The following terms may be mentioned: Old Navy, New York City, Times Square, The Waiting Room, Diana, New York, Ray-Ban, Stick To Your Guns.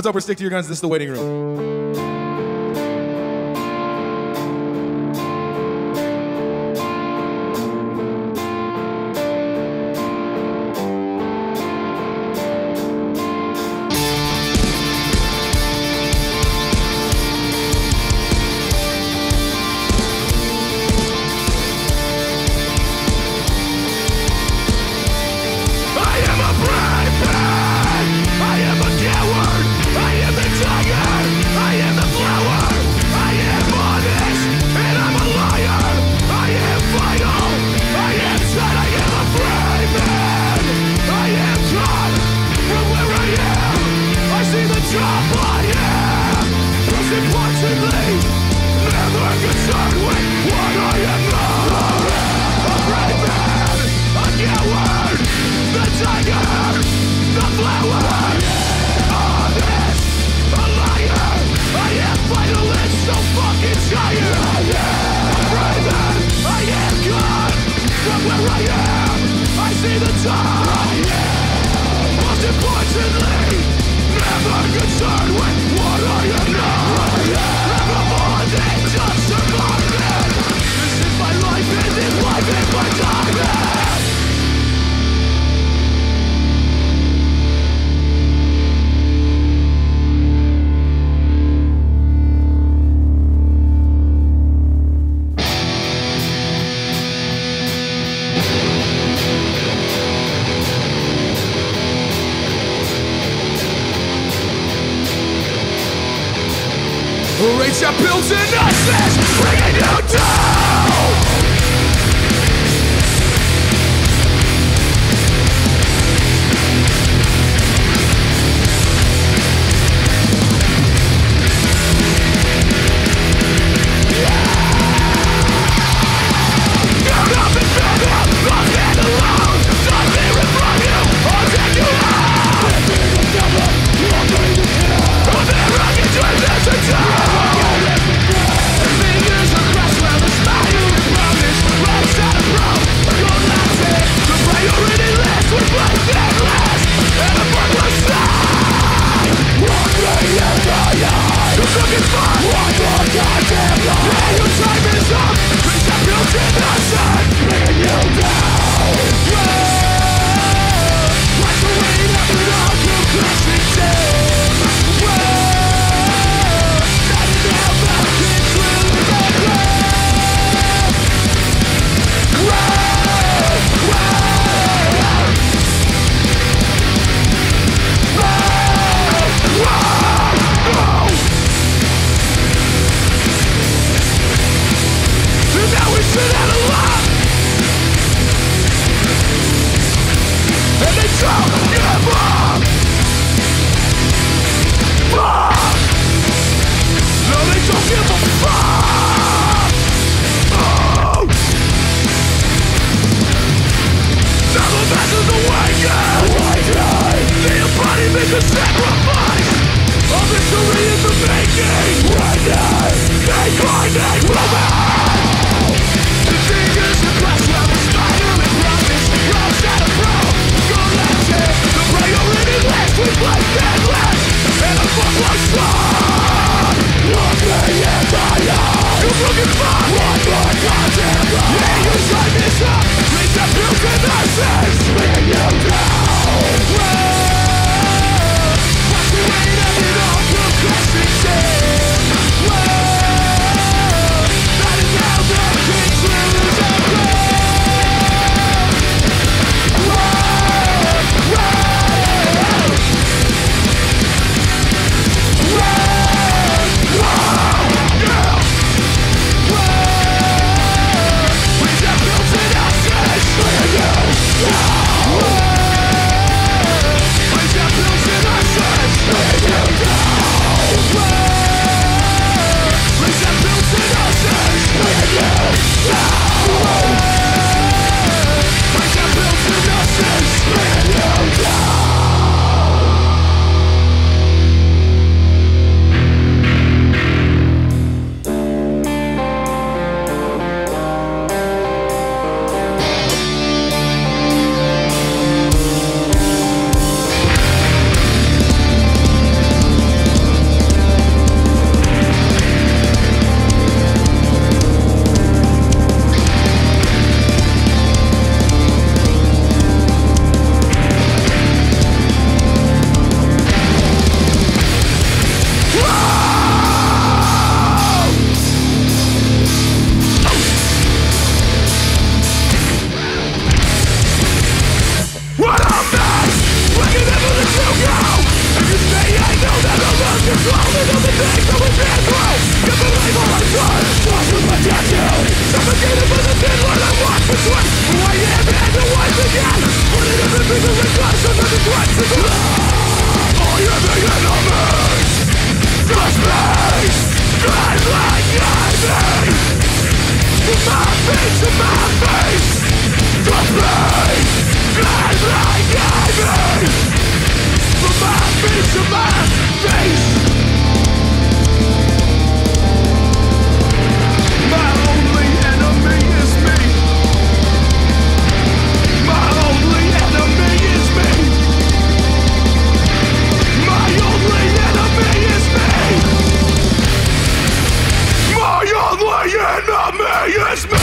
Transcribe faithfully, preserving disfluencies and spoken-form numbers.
What's up? We're Stick To Your Guns. This is The Waiting Room. Rage that builds in us is bringing you down. Yeah. You're nothing better, nothing alone. Nothing in front of you, I'll take you out. I'll be the devil, you'll be the hero. I'll be rocking to this and down. Fingers across where the spider promised. People in class and the threats of love. I am the enemies. Trust me, I'm like enemy. My face and my face. Trust me, I'm like enemy. My face and my face. My only enemy is me. My only enemy is me. My only enemy is me. My only enemy is me.